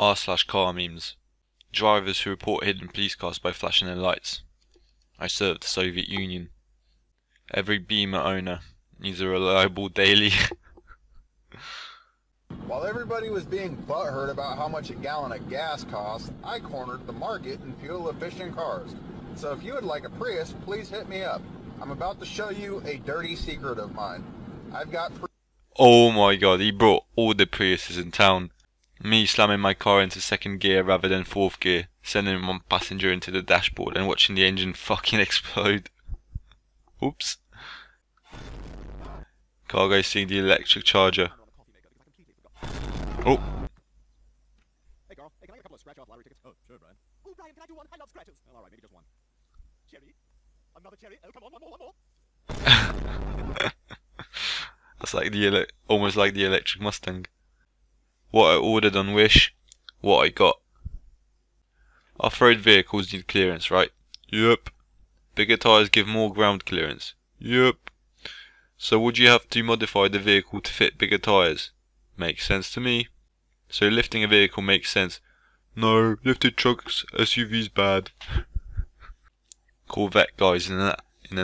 r/car memes. Drivers who report hidden police cars by flashing their lights. I served the Soviet Union. Every Beamer owner needs a reliable daily. While everybody was being butthurt about how much a gallon of gas costs, I cornered the market in fuel-efficient cars. So if you would like a Prius, please hit me up. I'm about to show you a dirty secret of mine. I've got... Oh my god, he brought all the Priuses in town. Me slamming my car into second gear rather than fourth gear, sending one passenger into the dashboard and watching the engine fucking explode. Oops. Cargo seeing the electric charger. Oh. Hey girl, hey, can I get a couple of scratch-off lottery tickets? Oh, sure, Brian. Oh, Brian, can I do one? I love scratches. Oh, alright, maybe just one. Cherry? Another cherry? Oh, come on, one more, one more. That's like the almost like the electric Mustang. What I ordered on Wish, what I got. Off-road vehicles need clearance, right? Yep. Bigger tyres give more ground clearance. Yep. So would you have to modify the vehicle to fit bigger tyres? Makes sense to me. So lifting a vehicle makes sense. No, lifted trucks, SUVs bad. Corvette guys in a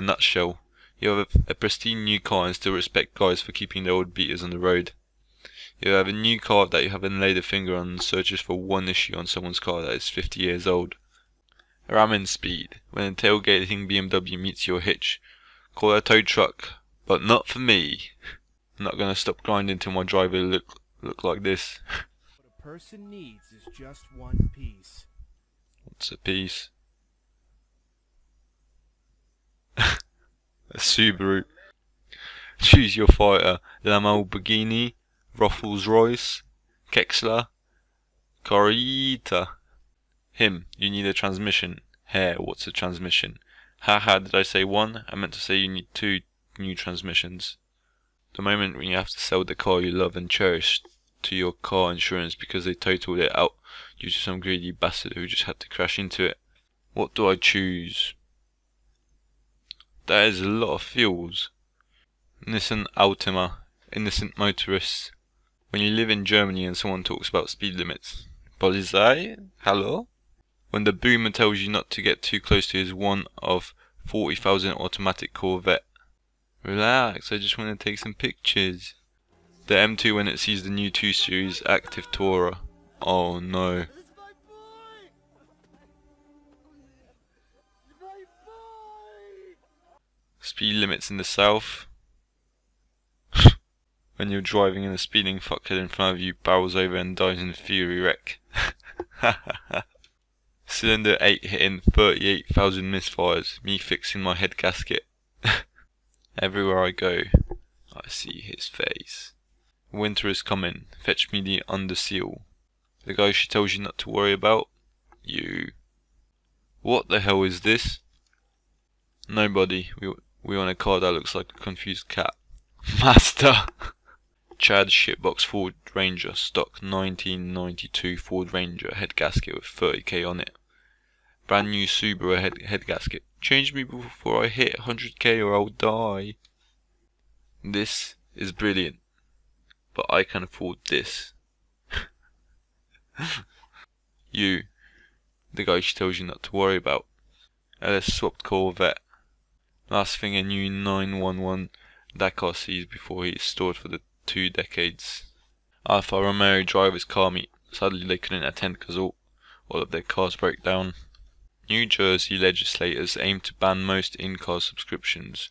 nutshell. You have a pristine new car and still respect guys for keeping their old beaters on the road. You have a new car that you haven't laid a finger on and searches for one issue on someone's car that is 50 years old. Ramming speed, when a tailgating BMW meets your hitch. Call it a tow truck, but not for me. I'm not going to stop grinding till my driver look like this. What a person needs is just one piece. What's a piece? A Subaru. Choose your fighter. Lamborghini, Rolls-Royce, Kexler, Corita. Him, you need a transmission. Hair, what's a transmission? Haha, did I say one? I meant to say you need two new transmissions. The moment when you have to sell the car you love and cherish to your car insurance because they totaled it out due to some greedy bastard who just had to crash into it. What do I choose? That is a lot of fuels. Nissan Altima, innocent motorists. When you live in Germany and someone talks about speed limits. Polizei? Hello? When the boomer tells you not to get too close to his one of 40,000 automatic Corvette. Relax, I just want to take some pictures. The M2 when it sees the new 2 Series active tourer. Oh no. Speed limits in the south. When you're driving and a speeding fuckhead in front of you barrels over and dies in a fury wreck. Cylinder 8 hitting 38,000 misfires. Me fixing my head gasket. Everywhere I go, I see his face. Winter is coming. Fetch me the under seal. The guy she tells you not to worry about? You. What the hell is this? Nobody. We want a car that looks like a confused cat. Master! Chad shitbox Ford Ranger. Stock 1992 Ford Ranger. Head gasket with 30k on it. Brand new Subaru head gasket. Change me before I hit 100k or I'll die. This is brilliant. But I can afford this. You. The guy she tells you not to worry about. Ellis swapped Corvette. Last thing a new 911 Dakar sees before he is stored for the 2 decades. Alfa Romeo drivers car meet. Sadly they couldn't attend because all of their cars broke down. New Jersey legislators aim to ban most in-car subscriptions.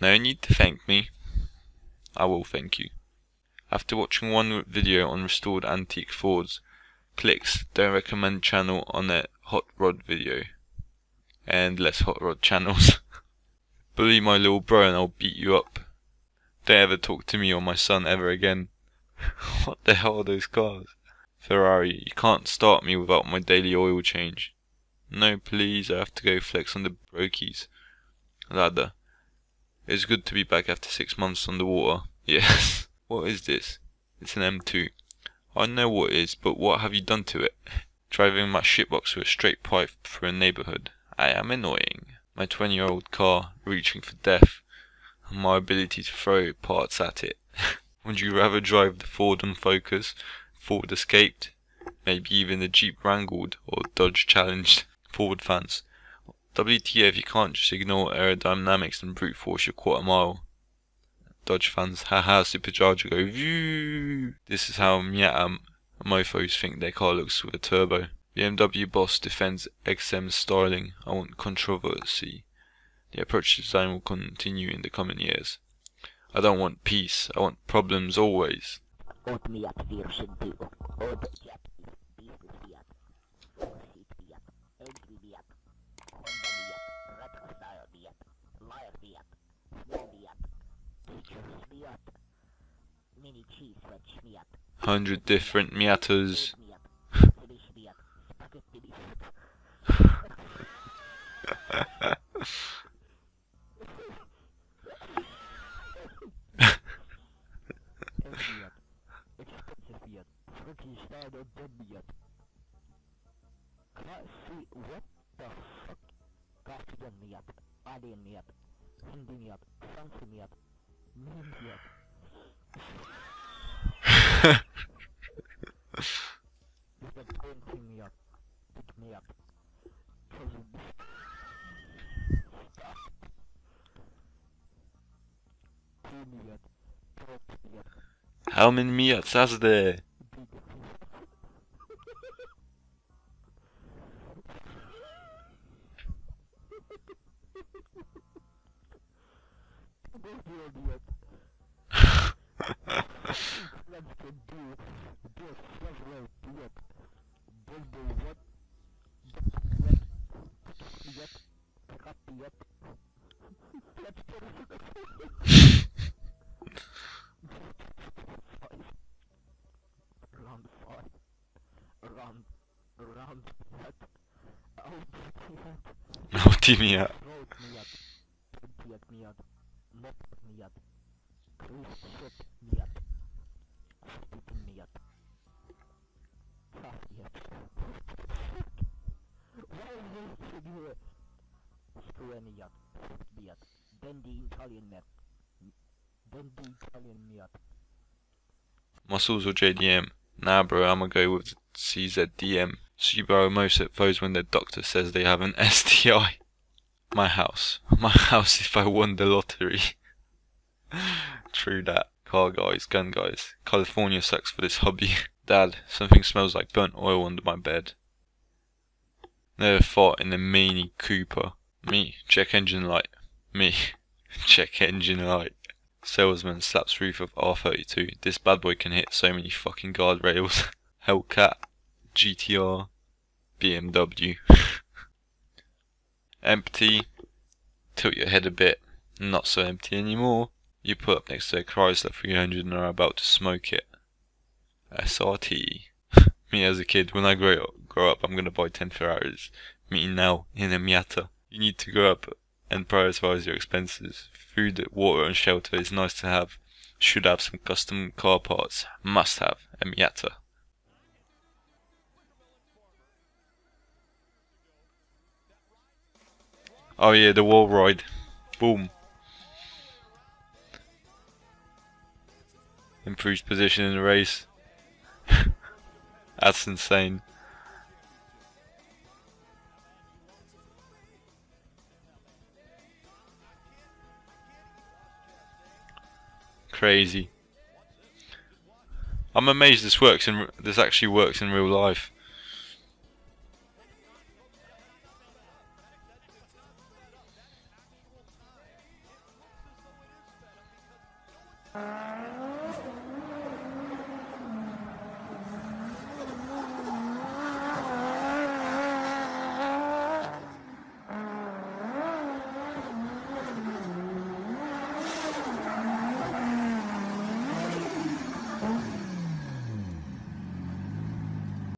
No need to thank me. I will thank you. After watching one video on restored antique Fords, clicks don't recommend channel on a hot rod video. And less hot rod channels. Bully my little bro and I'll beat you up. Don't ever talk to me or my son ever again. What the hell are those cars? Ferrari, you can't start me without my daily oil change. No please, I have to go flex on the brokies. Lada. It's good to be back after 6 months on the water. Yes. What is this? It's an M2. I know what it is, but what have you done to it? Driving my shitbox with a straight pipe through a neighbourhood. I am annoying. My 20-year-old car reaching for death. And my ability to throw parts at it. Would you rather drive the Ford Unfocus, Ford Escaped, maybe even the Jeep Wrangled or Dodge Challenged forward fans. WTF, you can't just ignore aerodynamics and brute force your quarter mile. Dodge fans, haha, supercharger go view. This is how Miata mofos think their car looks with a turbo. BMW boss defends XM styling. I want controversy. The approach to design will continue in the coming years. I don't want peace, I want problems always. Hundred different Miatas. How many Miatas are there? Altima. Muscles or JDM? Nah bro, I'ma go with CZDM. Subaru most at foes when their doctor says they have an STI. My house if I won the lottery. True that. Car guys, gun guys. California sucks for this hobby. Dad, something smells like burnt oil under my bed. Never fought in the Mini Cooper. Me, check engine light. Me, check engine light. Salesman slaps roof of R32. This bad boy can hit so many fucking guardrails. Hellcat. GTR. BMW. Empty. Tilt your head a bit. Not so empty anymore. You put up next to a Chrysler 300 and are about to smoke it. SRT. Me as a kid, when I grow up I'm gonna buy 10 Ferraris. Me now, in a Miata. You need to grow up and prioritise your expenses. Food, water and shelter is nice to have. Should have some custom car parts. Must have a Miata. Oh yeah, the wall ride. Boom. Improved position in the race. That's insane. Crazy. I'm amazed this actually works in real life.